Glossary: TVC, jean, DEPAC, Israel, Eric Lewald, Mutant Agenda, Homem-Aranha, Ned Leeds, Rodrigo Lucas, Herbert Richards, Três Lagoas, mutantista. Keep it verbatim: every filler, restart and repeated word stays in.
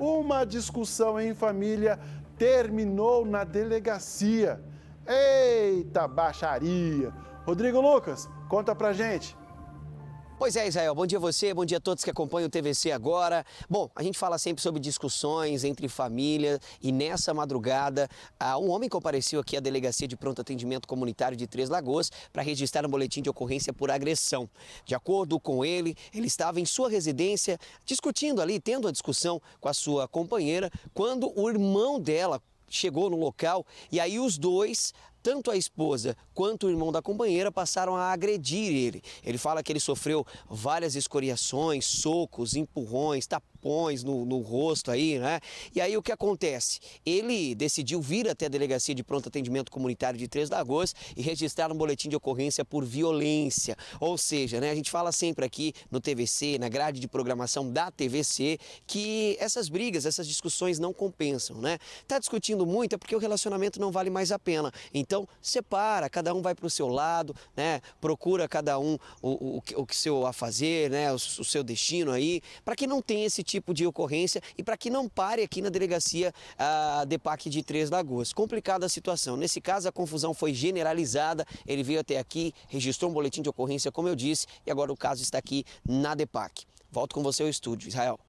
Uma discussão em família terminou na delegacia. Eita baixaria! Rodrigo Lucas, conta pra gente. Pois é, Israel, bom dia a você, bom dia a todos que acompanham o T V C agora. Bom, a gente fala sempre sobre discussões entre família e nessa madrugada um homem compareceu aqui à Delegacia de Pronto Atendimento Comunitário de Três Lagoas para registrar um boletim de ocorrência por agressão. De acordo com ele, ele estava em sua residência discutindo ali, tendo a discussão com a sua companheira, quando o irmão dela chegou no local e aí os dois... tanto a esposa quanto o irmão da companheira passaram a agredir ele. Ele fala que ele sofreu várias escoriações, socos, empurrões, tapões no, no rosto aí, né? E aí o que acontece? Ele decidiu vir até a Delegacia de Pronto Atendimento Comunitário de Três Lagoas e registrar um boletim de ocorrência por violência. Ou seja, né, a gente fala sempre aqui no T V C, na grade de programação da T V C, que essas brigas, essas discussões não compensam, né? Tá discutindo muito é porque o relacionamento não vale mais a pena. Então, Então, separa, cada um vai para o seu lado, né? Procura cada um o, o, o que seu afazer, né? o, o seu destino aí, para que não tenha esse tipo de ocorrência e para que não pare aqui na delegacia a DEPAC de Três Lagoas. Complicada a situação. Nesse caso, a confusão foi generalizada, ele veio até aqui, registrou um boletim de ocorrência, como eu disse, e agora o caso está aqui na DEPAC. Volto com você ao estúdio, Israel.